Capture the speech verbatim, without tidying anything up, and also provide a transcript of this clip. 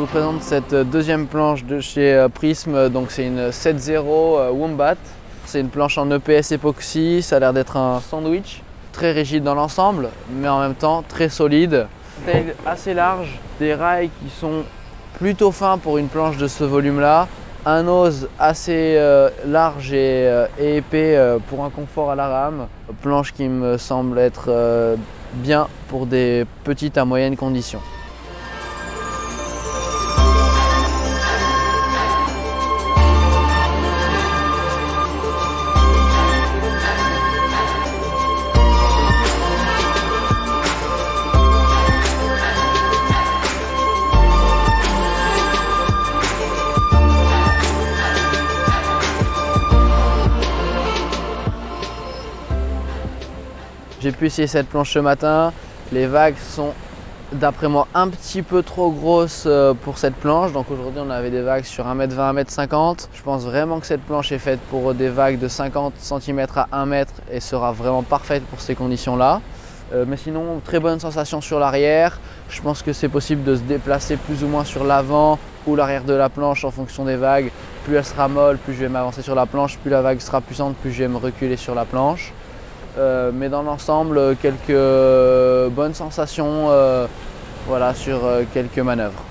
vous présente cette deuxième planche de chez Prism. Donc c'est une sept zéro Wombat. C'est une planche en E P S Epoxy. Ça a l'air d'être un sandwich. Très rigide dans l'ensemble, mais en même temps très solide. Tail assez large, des rails qui sont plutôt fins pour une planche de ce volume-là. Un nose assez euh, large et, euh, et épais euh, pour un confort à la rame. Planche qui me semble être euh, bien pour des petites à moyennes conditions. J'ai pu essayer cette planche ce matin, les vagues sont d'après moi un petit peu trop grosses pour cette planche, donc aujourd'hui on avait des vagues sur un mètre vingt, un mètre cinquante. Je pense vraiment que cette planche est faite pour des vagues de cinquante centimètres à un mètre et sera vraiment parfaite pour ces conditions-là. Euh, mais sinon, très bonne sensation sur l'arrière, je pense que c'est possible de se déplacer plus ou moins sur l'avant ou l'arrière de la planche en fonction des vagues. Plus elle sera molle, plus je vais m'avancer sur la planche, plus la vague sera puissante, plus je vais me reculer sur la planche. Euh, mais dans l'ensemble, quelques bonnes sensations euh, voilà, sur euh, quelques manœuvres.